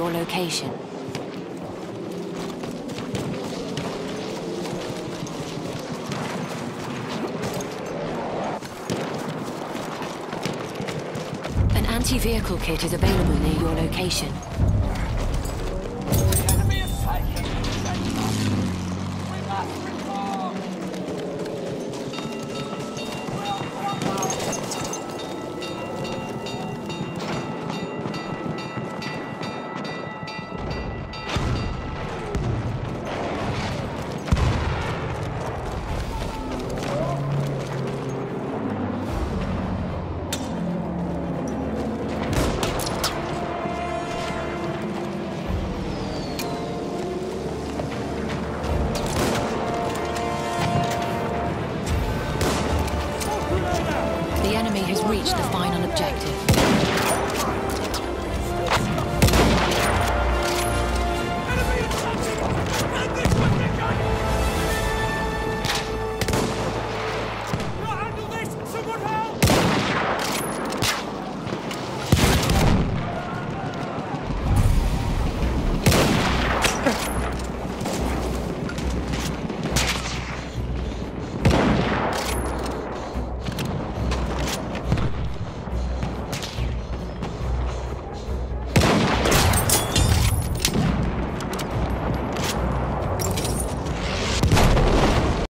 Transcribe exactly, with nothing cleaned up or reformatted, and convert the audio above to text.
your location. An anti-vehicle kit is available near your location.